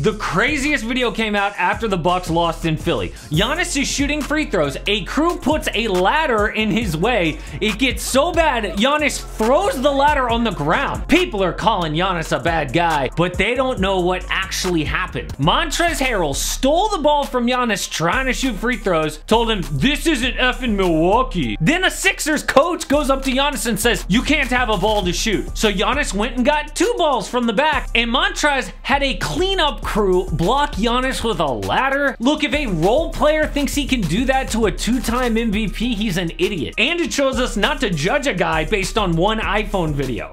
The craziest video came out after the Bucks lost in Philly. Giannis is shooting free throws. A crew puts a ladder in his way. It gets so bad, Giannis throws the ladder on the ground. People are calling Giannis a bad guy, but they don't know what actually happened. Montrez Harrell stole the ball from Giannis trying to shoot free throws, told him, "This isn't effing Milwaukee." Then a Sixers coach goes up to Giannis and says, "You can't have a ball to shoot." So Giannis went and got two balls from the back, and Montrez had a cleanup crew block Giannis with a ladder. Look, if a role player thinks he can do that to a two-time MVP, he's an idiot. And it shows us not to judge a guy based on one iPhone video.